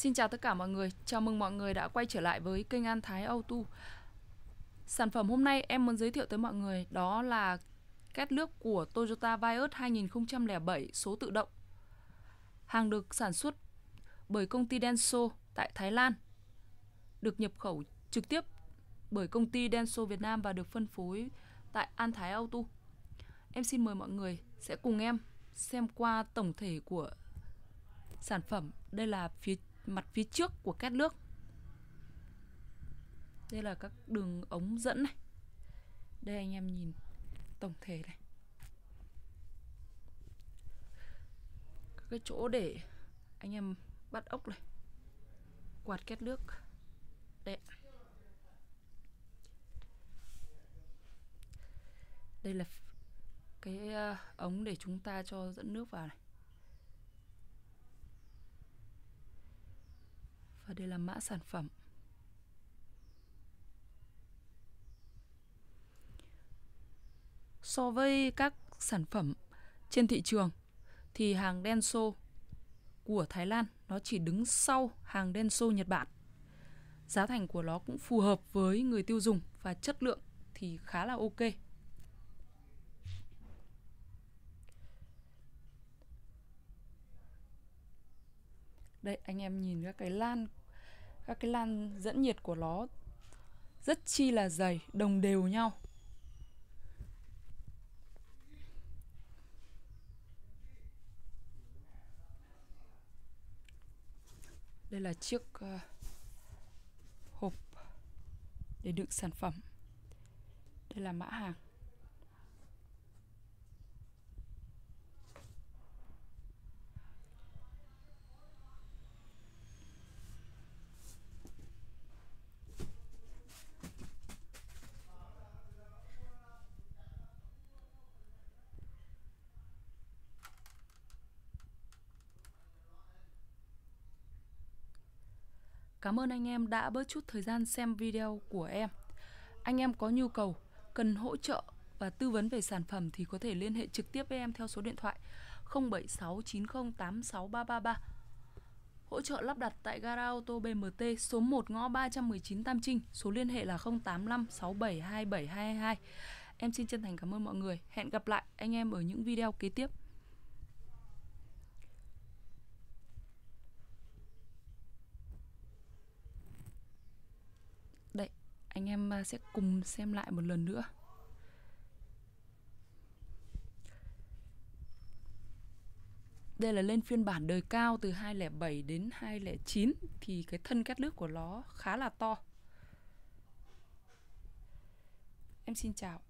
Xin chào tất cả mọi người, chào mừng mọi người đã quay trở lại với kênh An Thái Auto. Sản phẩm hôm nay em muốn giới thiệu tới mọi người đó là két nước của Toyota Vios 2007 số tự động. Hàng được sản xuất bởi công ty Denso tại Thái Lan, được nhập khẩu trực tiếp bởi công ty Denso Việt Nam và được phân phối tại An Thái Auto. Em xin mời mọi người sẽ cùng em xem qua tổng thể của sản phẩm. Đây là mặt phía trước của két nước. Đây là các đường ống dẫn này. Đây anh em nhìn tổng thể này. Các cái chỗ để anh em bắt ốc này. Quạt két nước. Đây. Đây là cái ống để chúng ta cho dẫn nước vào này. Và đây là mã sản phẩm. So với các sản phẩm trên thị trường thì hàng Denso của Thái Lan nó chỉ đứng sau hàng Denso Nhật Bản. Giá thành của nó cũng phù hợp với người tiêu dùng và chất lượng thì khá là ok. Đây anh em nhìn các cái lan dẫn nhiệt của nó rất chi là dày, đồng đều nhau. Đây là chiếc hộp để đựng sản phẩm. Đây là mã hàng. Cảm ơn anh em đã bớt chút thời gian xem video của em. Anh em có nhu cầu, cần hỗ trợ và tư vấn về sản phẩm thì có thể liên hệ trực tiếp với em theo số điện thoại 0769086333. Hỗ trợ lắp đặt tại gara ô tô BMT số 1 ngõ 319 Tam Trinh, số liên hệ là 0856727222. Em xin chân thành cảm ơn mọi người. Hẹn gặp lại anh em ở những video kế tiếp. Anh em sẽ cùng xem lại một lần nữa. Đây là lên phiên bản đời cao từ 2007 đến 2009 thì cái thân két nước của nó khá là to. Em xin chào.